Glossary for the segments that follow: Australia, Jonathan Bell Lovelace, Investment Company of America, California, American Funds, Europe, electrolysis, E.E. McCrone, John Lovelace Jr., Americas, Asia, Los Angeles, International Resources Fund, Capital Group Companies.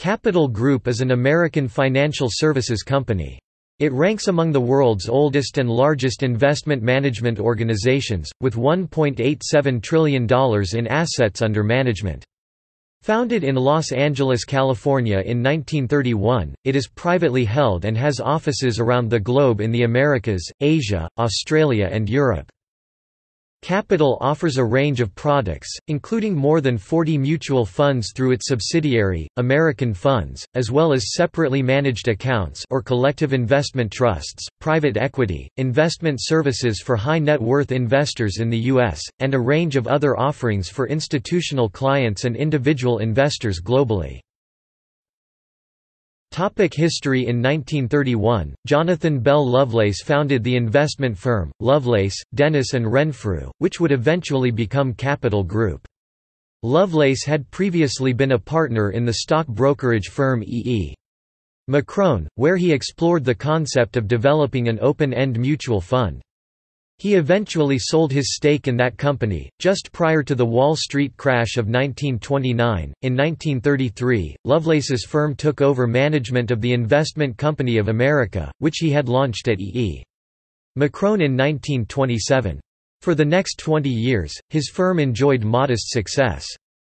Capital Group is an American financial services company. It ranks among the world's oldest and largest investment management organizations, with $1.87 trillion in assets under management. Founded in Los Angeles, California in 1931, it is privately held and has offices around the globe in the Americas, Asia, Australia and Europe. Capital offers a range of products, including more than 40 mutual funds through its subsidiary, American Funds, as well as separately managed accounts or collective investment trusts, private equity, investment services for high net worth investors in the U.S., and a range of other offerings for institutional clients and individual investors globally. History. In 1931, Jonathan Bell Lovelace founded the investment firm, Lovelace, Dennis & Renfrew, which would eventually become Capital Group. Lovelace had previously been a partner in the stock brokerage firm E.E. McCrone, where he explored the concept of developing an open-end mutual fund. He eventually sold his stake in that company, just prior to the Wall Street crash of 1929. In 1933, Lovelace's firm took over management of the Investment Company of America, which he had launched at E.E. McCrone in 1927. For the next 20 years, his firm enjoyed modest success.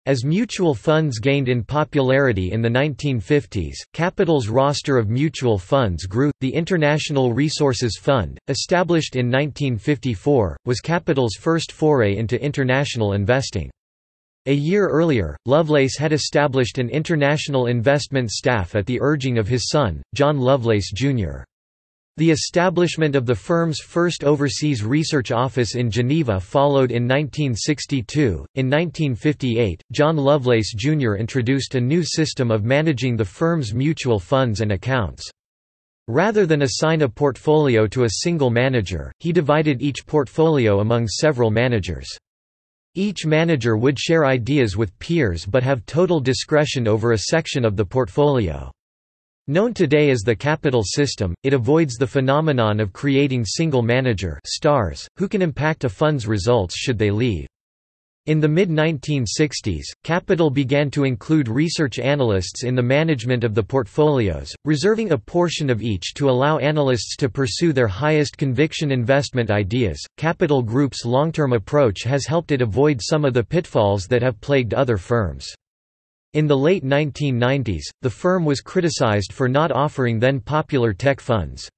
As mutual funds gained in popularity in the 1950s, Capital's roster of mutual funds grew. The International Resources Fund, established in 1954, was Capital's first foray into international investing. A year earlier, Lovelace had established an international investment staff at the urging of his son, John Lovelace Jr. The establishment of the firm's first overseas research office in Geneva followed in 1962. In 1958, John Lovelace Jr. introduced a new system of managing the firm's mutual funds and accounts. Rather than assign a portfolio to a single manager, he divided each portfolio among several managers. Each manager would share ideas with peers but have total discretion over a section of the portfolio. Known today as the capital system, it avoids the phenomenon of creating single manager stars, who can impact a fund's results should they leave. In the mid-1960s, Capital began to include research analysts in the management of the portfolios, reserving a portion of each to allow analysts to pursue their highest conviction investment ideas. Capital Group's long-term approach has helped it avoid some of the pitfalls that have plagued other firms. In the late 1990s, the firm was criticized for not offering then-popular tech funds.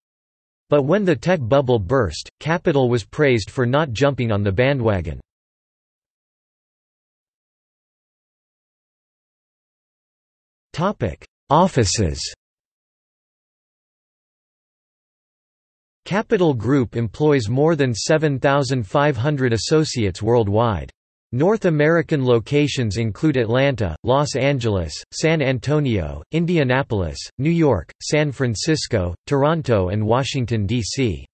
But when the tech bubble burst, Capital was praised for not jumping on the bandwagon. Offices. Capital Group employs more than 7,500 associates worldwide. North American locations include Atlanta, Los Angeles, San Antonio, Indianapolis, New York, San Francisco, Toronto and Washington, D.C.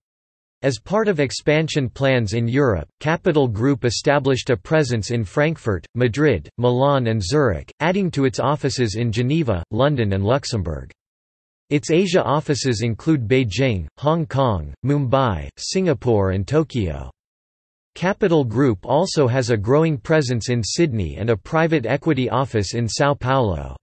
As part of expansion plans in Europe, Capital Group established a presence in Frankfurt, Madrid, Milan and Zurich, adding to its offices in Geneva, London and Luxembourg. Its Asia offices include Beijing, Hong Kong, Mumbai, Singapore and Tokyo. Capital Group also has a growing presence in Sydney and a private equity office in São Paulo.